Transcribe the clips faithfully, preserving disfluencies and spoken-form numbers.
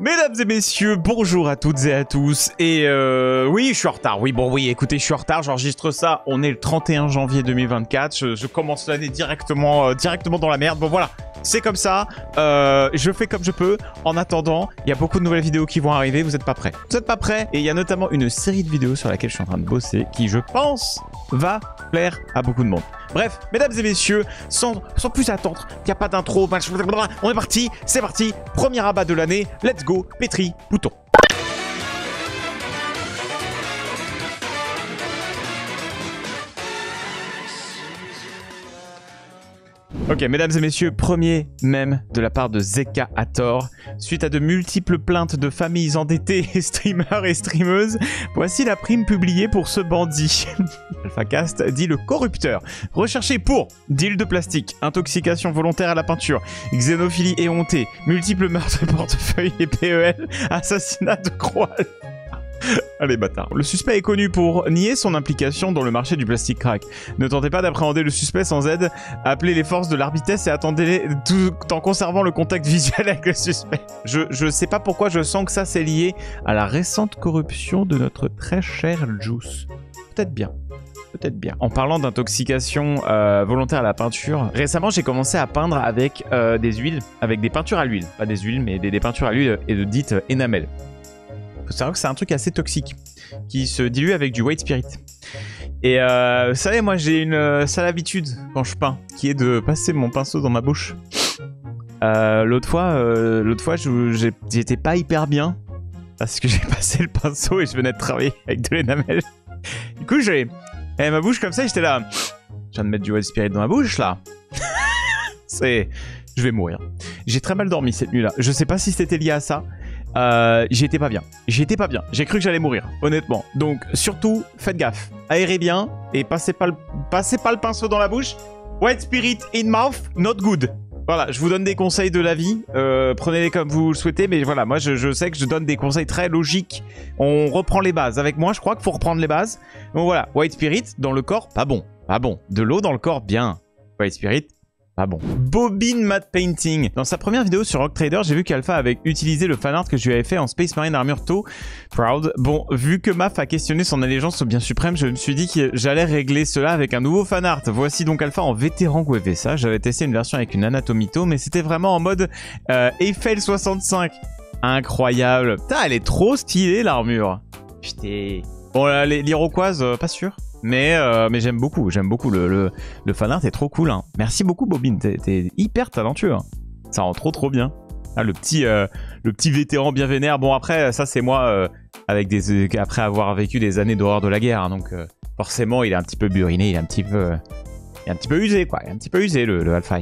Mesdames et messieurs, bonjour à toutes et à tous, et euh, oui, je suis en retard, oui, bon, oui, écoutez, je suis en retard, j'enregistre ça, on est le trente et un janvier deux mille vingt-quatre, je, je commence l'année directement, euh, directement dans la merde, bon, voilà, c'est comme ça, euh, je fais comme je peux, en attendant, il y a beaucoup de nouvelles vidéos qui vont arriver, vous n'êtes pas prêts, vous n'êtes pas prêts, et il y a notamment une série de vidéos sur laquelle je suis en train de bosser, qui, je pense, va plaire à beaucoup de monde. Bref, mesdames et messieurs, sans, sans plus attendre, il n'y a pas d'intro, on est parti, c'est parti, premier abat de l'année, let's go, pétri, bouton. Ok, mesdames et messieurs, premier mème de la part de Zeka Hathor. Suite à de multiples plaintes de familles endettées, et streamers et streameuses, voici la prime publiée pour ce bandit. AlphaCast dit le corrupteur. Recherché pour deal de plastique, intoxication volontaire à la peinture, xénophilie éhontée, multiples meurtres de portefeuille et P E L, assassinat de croix. Allez bâtard. Le suspect est connu pour nier son implication dans le marché du plastique crack. Ne tentez pas d'appréhender le suspect sans aide, appelez les forces de l'arbitresse et attendez-les tout en conservant le contact visuel avec le suspect. Je, je sais pas pourquoi je sens que ça c'est lié à la récente corruption de notre très cher Juice. Peut-être bien. Peut-être bien. En parlant d'intoxication euh, volontaire à la peinture, récemment j'ai commencé à peindre avec euh, des huiles, avec des peintures à l'huile. Pas des huiles, mais des, des peintures à l'huile et de dites euh, énamel. C'est vrai que c'est un truc assez toxique qui se dilue avec du white spirit. Et euh, vous savez, moi j'ai une sale habitude quand je peins qui est de passer mon pinceau dans ma bouche. Euh, l'autre fois, euh, l'autre fois, j'étais pas hyper bien parce que j'ai passé le pinceau et je venais de travailler avec de l'énamel. Du coup, j'avais ma bouche comme ça, j'étais là. Je viens de mettre du white spirit dans ma bouche là. C'est, je vais mourir. J'ai très mal dormi cette nuit-là. Je sais pas si c'était lié à ça. Euh, j'étais pas bien, j'étais pas bien, j'ai cru que j'allais mourir, honnêtement. Donc surtout, faites gaffe, aérez bien et passez pas le, passez pas le pinceau dans la bouche. White spirit in mouth, not good. Voilà, je vous donne des conseils de la vie, euh, prenez-les comme vous le souhaitez, mais voilà, moi je, je sais que je donne des conseils très logiques. On reprend les bases, avec moi je crois qu'il faut reprendre les bases. Donc voilà, white spirit dans le corps, pas bon, pas bon. De l'eau dans le corps, bien. White spirit. Ah bon. Bobine Matte Painting. Dans sa première vidéo sur Rock Trader, j'ai vu qu'Alpha avait utilisé le fanart que je lui avais fait en Space Marine Armure Tau. Proud. Bon, vu que Maf a questionné son allégeance au bien suprême, je me suis dit que j'allais régler cela avec un nouveau fanart. Voici donc Alpha en vétéran G V S A. J'avais testé une version avec une Anatomy Tau, mais c'était vraiment en mode euh, Eiffel soixante-cinq. Incroyable. Putain, elle est trop stylée l'armure. Putain. Bon, l'iroquoise, euh, pas sûr. Mais, euh, mais j'aime beaucoup, j'aime beaucoup, le, le, le fanart est trop cool. Hein. Merci beaucoup Bobine, t'es hyper talentueux. Hein. Ça rend trop trop bien. Ah, le, petit, euh, le petit vétéran bien vénère. Bon après, ça c'est moi, euh, avec des, après avoir vécu des années d'horreur de la guerre. Hein, donc euh, forcément il est un petit peu buriné, il est un petit peu, euh, il est un petit peu usé quoi. Il est un petit peu usé le, le Alpha.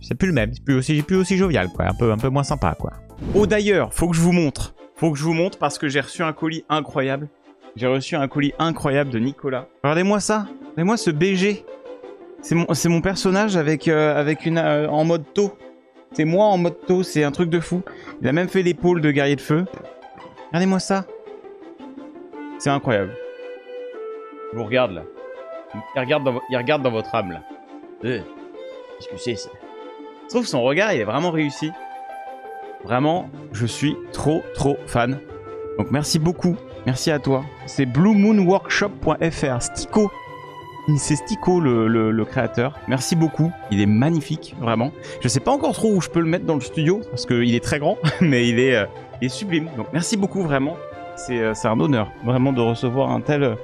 C'est plus le même, c'est plus aussi, plus aussi jovial quoi, un peu, un peu moins sympa quoi. Oh d'ailleurs, faut que je vous montre. Faut que je vous montre parce que j'ai reçu un colis incroyable. J'ai reçu un colis incroyable de Nicolas. Regardez-moi ça. Regardez-moi ce B G. C'est mon, mon personnage avec, euh, avec une, euh, en mode taux. C'est moi en mode taux. C'est un truc de fou. Il a même fait l'épaule de guerrier de feu. Regardez-moi ça. C'est incroyable. Je vous regarde, là. Il regarde dans, il regarde dans votre âme, là. Euh, Qu'est-ce que c'est, ça? Je trouve son regard, il est vraiment réussi. Vraiment, je suis trop, trop fan. Donc, merci beaucoup. Merci à toi. C'est Blue Moon Workshop point F R. Stico. C'est Stico le, le, le créateur. Merci beaucoup. Il est magnifique, vraiment. Je sais pas encore trop où je peux le mettre dans le studio, parce qu'il est très grand, mais il est, euh, il est sublime. Donc merci beaucoup, vraiment. C'est euh, un honneur, vraiment, de recevoir un tel,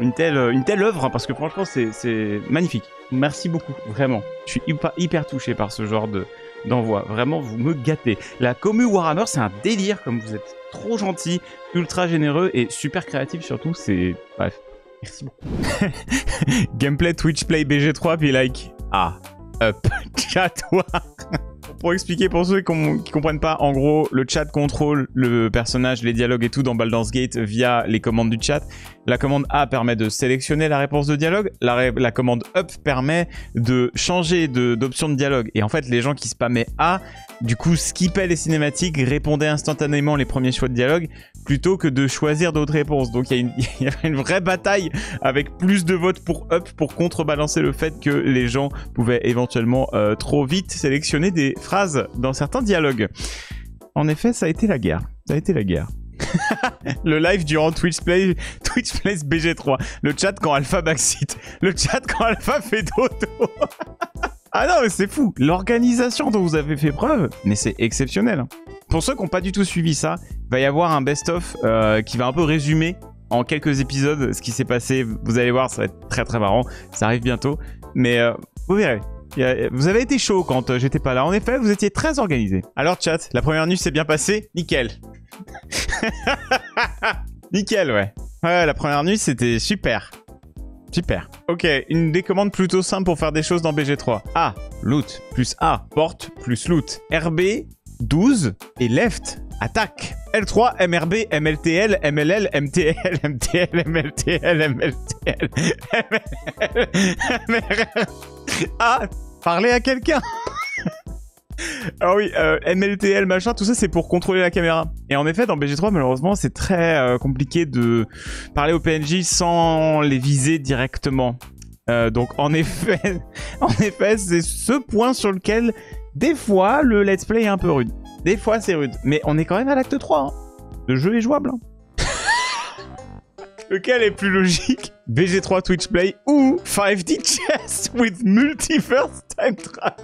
une, telle, une telle œuvre, hein, parce que franchement, c'est magnifique. Merci beaucoup, vraiment. Je suis hyper, hyper touché par ce genre de... d'envoi. Vraiment, vous me gâtez. La commu Warhammer, c'est un délire, comme vous êtes trop gentil, ultra généreux et super créatif surtout. C'est... Bref. Merci beaucoup. Gameplay Twitch Play B G trois, puis like. Ah. Up. Chat War. Pour expliquer pour ceux qui ne comprennent pas, en gros, le chat contrôle le personnage, les dialogues et tout dans Baldur's Gate via les commandes du chat. La commande A permet de sélectionner la réponse de dialogue. La, ré la commande Up permet de changer d'option de, de dialogue. Et en fait, les gens qui spammaient A, du coup, skippaient les cinématiques, répondaient instantanément les premiers choix de dialogue plutôt que de choisir d'autres réponses. Donc, il y, y avait une vraie bataille avec plus de votes pour Up pour contrebalancer le fait que les gens pouvaient éventuellement euh, trop vite sélectionner des phrases dans certains dialogues. En effet, ça a été la guerre. Ça a été la guerre. Le live durant Twitch Play, Twitch Play B G trois. Le chat quand Alpha backseat. Le chat quand Alpha fait dodo. Ah non, mais c'est fou. L'organisation dont vous avez fait preuve, mais c'est exceptionnel. Pour ceux qui n'ont pas du tout suivi ça, il va y avoir un best-of euh, qui va un peu résumer en quelques épisodes ce qui s'est passé. Vous allez voir, ça va être très très marrant. Ça arrive bientôt. Mais euh, vous verrez. Vous avez été chaud quand j'étais pas là. En effet, vous étiez très organisé. Alors chat, la première nuit s'est bien passée. Nickel. Nickel, ouais. Ouais, la première nuit, c'était super. Super. Ok, une des commandes plutôt simples pour faire des choses dans B G trois. A, loot, plus A, porte, plus loot. R B, douze, et left, attaque. L trois, M R B, M L T L, M L L, M T L, M T L, M L T L, M L T L, M L L, M R L. Ah, parler à quelqu'un. Ah oui, euh, M L T L, machin, tout ça, c'est pour contrôler la caméra. Et en effet, dans B G trois, malheureusement, c'est très euh, compliqué de parler aux P N J sans les viser directement. Euh, donc, en effet, en effet, c'est ce point sur lequel, des fois, le let's play est un peu rude. Des fois, c'est rude. Mais on est quand même à l'acte trois. Hein. Le jeu est jouable. Hein. Lequel est plus logique? B G trois Twitch Play ou five D Chess with Multiverse Time Travel?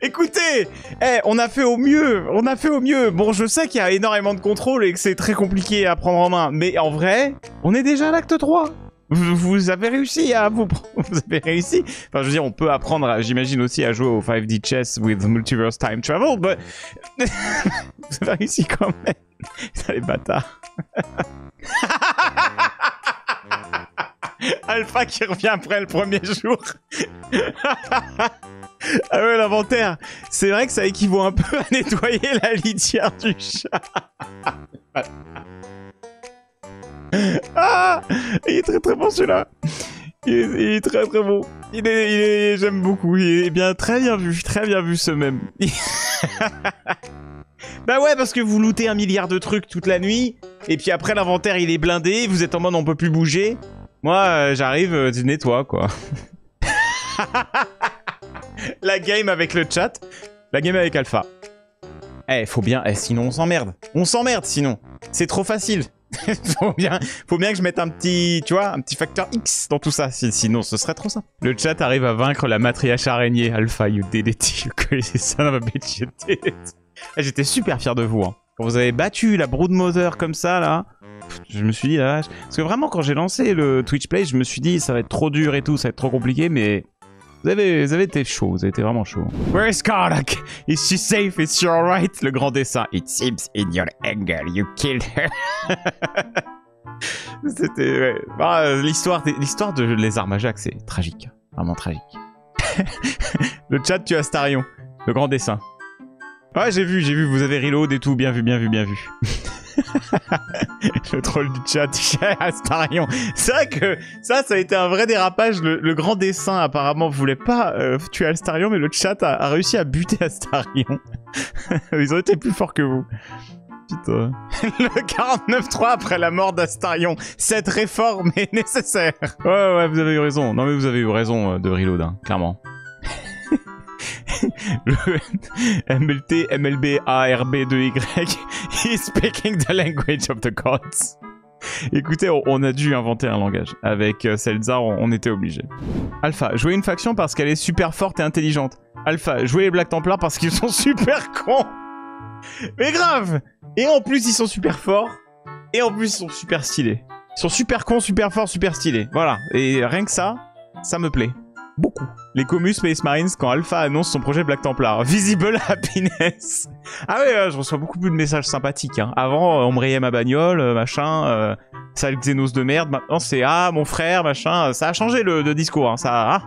Écoutez, hey, on a fait au mieux, on a fait au mieux. Bon, je sais qu'il y a énormément de contrôle et que c'est très compliqué à prendre en main, mais en vrai, on est déjà à l'acte trois. Vous avez réussi à vous... Vous avez réussi. Enfin, je veux dire, on peut apprendre, j'imagine, aussi à jouer au five D Chess with Multiverse Time Travel, mais... Vous avez réussi quand même. Putain, les bâtards. Alpha qui revient après le premier jour. Ah ouais, l'inventaire. C'est vrai que ça équivaut un peu à nettoyer la litière du chat. Ah, il est très très bon celui-là. Il, il est très très bon. Il est, il est j'aime beaucoup. Il est bien, très bien vu, très bien vu ce même. Bah ouais, parce que vous lootez un milliard de trucs toute la nuit, et puis après l'inventaire il est blindé, vous êtes en mode on peut plus bouger. Moi euh, j'arrive, euh, tu nettoies quoi. La game avec le chat, la game avec Alpha. Eh, faut bien, eh, sinon on s'emmerde. On s'emmerde sinon, c'est trop facile. faut, bien, faut bien que je mette un petit, tu vois, un petit facteur X dans tout ça, sinon ce serait trop simple. Le chat arrive à vaincre la matriarche araignée. Alpha, you did it, you crazy son of a bitch, you did it. J'étais super fier de vous, hein. Quand vous avez battu la Broodmother comme ça, là, je me suis dit, là, parce que vraiment, quand j'ai lancé le Twitch Play, je me suis dit, ça va être trop dur et tout, ça va être trop compliqué, mais vous avez, vous avez été chaud, vous avez été vraiment chaud. Where is Karlak? Is she safe? Is she alright? Le grand dessin. It seems in your anger, you killed her. C'était, ouais. Bah, l'histoire de Les Armajac, c'est tragique. Vraiment tragique. Le chat, tu as Starion. Le grand dessin. Ouais, j'ai vu, j'ai vu, vous avez reload et tout, bien vu, bien vu, bien vu. Le troll du chat, Astarion. C'est vrai que ça, ça a été un vrai dérapage. Le, le grand dessin, apparemment, voulait pas euh, tuer Astarion, mais le chat a, a réussi à buter Astarion. Ils ont été plus forts que vous. Putain. Le quarante-neuf trois après la mort d'Astarion. Cette réforme est nécessaire. Ouais, ouais, vous avez eu raison. Non, mais vous avez eu raison de reload, hein, clairement. Le M L T, M L B, A R B deux Y, he's speaking the language of the gods. Écoutez, on a dû inventer un langage. Avec Selzar, on était obligé. Alpha, jouer une faction parce qu'elle est super forte et intelligente. Alpha, jouer les Black Templars parce qu'ils sont super cons. Mais grave. Et en plus, ils sont super forts. Et en plus, ils sont super stylés. Ils sont super cons, super forts, super stylés. Voilà. Et rien que ça, ça me plaît. Beaucoup. Les commus Space Marines quand Alpha annonce son projet Black Templar. Visible happiness. Ah ouais, je reçois beaucoup plus de messages sympathiques. Hein. Avant, on me rayait ma bagnole, machin, euh, sale Xénos de merde. Maintenant, c'est ah, mon frère, machin. Ça a changé le de discours. Hein. Ça, ah,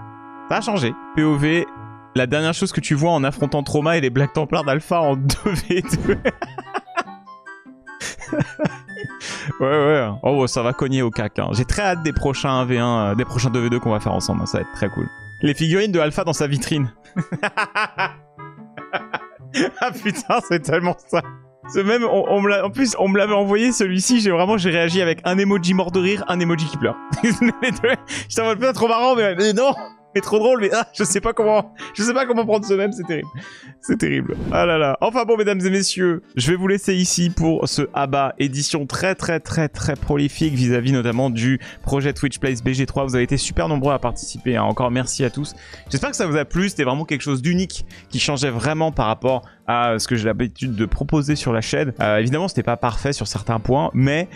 ça a changé. P O V, la dernière chose que tu vois en affrontant Trauma et les Black Templars d'Alpha en deux v deux. Ouais, ouais. Oh, ça va cogner au cac. Hein. J'ai très hâte des prochains un v un, euh, des prochains deux v deux qu'on va faire ensemble. Hein. Ça va être très cool. Les figurines de Alpha dans sa vitrine. Ah putain, c'est tellement ça. Ce même, on, on me l'a, en plus, on me l'avait envoyé celui-ci. J'ai vraiment, j'ai réagi avec un emoji mort de rire, un emoji qui pleure. J'étais en mode, putain, trop marrant, mais, mais non. est trop drôle, mais ah, je sais pas comment, je sais pas comment prendre ce même, c'est terrible. C'est terrible. Ah là là. Enfin bon, mesdames et messieurs, je vais vous laisser ici pour ce abat édition très très très très prolifique vis-à-vis notamment du projet Twitch Play B G trois. Vous avez été super nombreux à participer, hein. Encore merci à tous. J'espère que ça vous a plu, c'était vraiment quelque chose d'unique qui changeait vraiment par rapport à ce que j'ai l'habitude de proposer sur la chaîne. Euh, évidemment, c'était pas parfait sur certains points, mais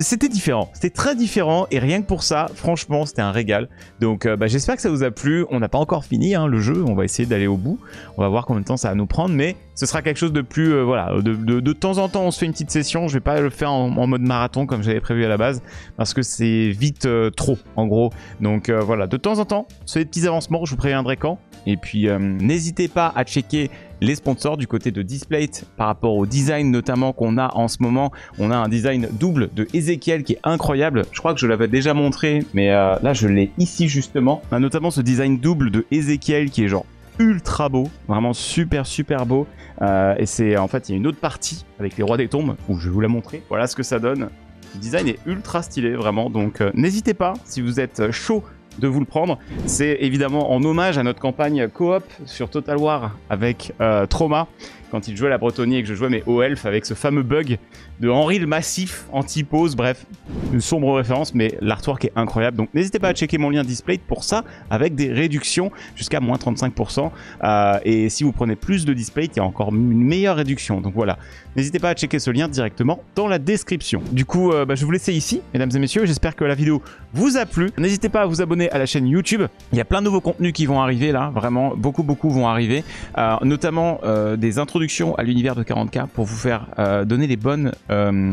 c'était différent, c'était très différent et rien que pour ça, franchement, c'était un régal. Donc euh, bah, j'espère que ça vous a plu, on n'a pas encore fini hein, le jeu, on va essayer d'aller au bout, on va voir combien de temps ça va nous prendre, mais ce sera quelque chose de plus, euh, voilà, de, de, de temps en temps on se fait une petite session, je vais pas le faire en, en mode marathon comme j'avais prévu à la base, parce que c'est vite euh, trop en gros. Donc euh, voilà, de temps en temps, c'est des petits avancements, je vous préviendrai quand, et puis euh, n'hésitez pas à checker les sponsors du côté de Displate par rapport au design notamment qu'on a en ce moment. On a un design double de Ezequiel qui est incroyable. Je crois que je l'avais déjà montré, mais euh, là je l'ai ici justement. On a notamment ce design double de Ezequiel qui est genre ultra beau, vraiment super super beau. Euh, et c'est en fait il y a une autre partie avec les rois des tombes où je vais vous la montrer. Voilà ce que ça donne. Le design est ultra stylé vraiment, donc euh, n'hésitez pas si vous êtes chaud de vous le prendre. C'est évidemment en hommage à notre campagne coop sur Total War avec euh, Trauma, quand il jouait la Bretonnie et que je jouais mes hauts elfes avec ce fameux bug de Henri le Massif, anti-pose, bref, une sombre référence, mais l'artwork est incroyable. Donc n'hésitez pas à checker mon lien Displate pour ça, avec des réductions jusqu'à moins trente-cinq pour cent. Euh, et si vous prenez plus de Displate, il y a encore une meilleure réduction. Donc voilà, n'hésitez pas à checker ce lien directement dans la description. Du coup, euh, bah, je vais vous laisser ici, mesdames et messieurs. J'espère que la vidéo vous a plu. N'hésitez pas à vous abonner à la chaîne YouTube. Il y a plein de nouveaux contenus qui vont arriver là, vraiment, beaucoup, beaucoup vont arriver. Euh, notamment euh, des introductions à l'univers de quarante K pour vous faire euh, donner les bonnes, euh,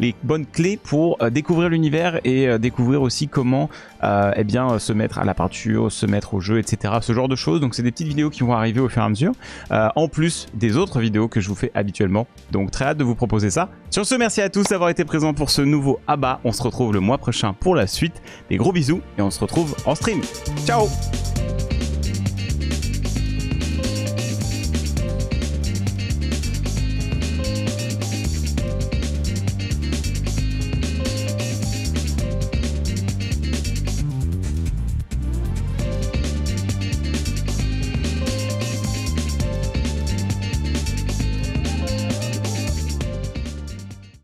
les bonnes clés pour euh, découvrir l'univers et euh, découvrir aussi comment euh, eh bien, euh, se mettre à la peinture, se mettre au jeu, et cetera. Ce genre de choses. Donc c'est des petites vidéos qui vont arriver au fur et à mesure, euh, en plus des autres vidéos que je vous fais habituellement. Donc très hâte de vous proposer ça. Sur ce, merci à tous d'avoir été présents pour ce nouveau abat. On se retrouve le mois prochain pour la suite. Des gros bisous et on se retrouve en stream. Ciao!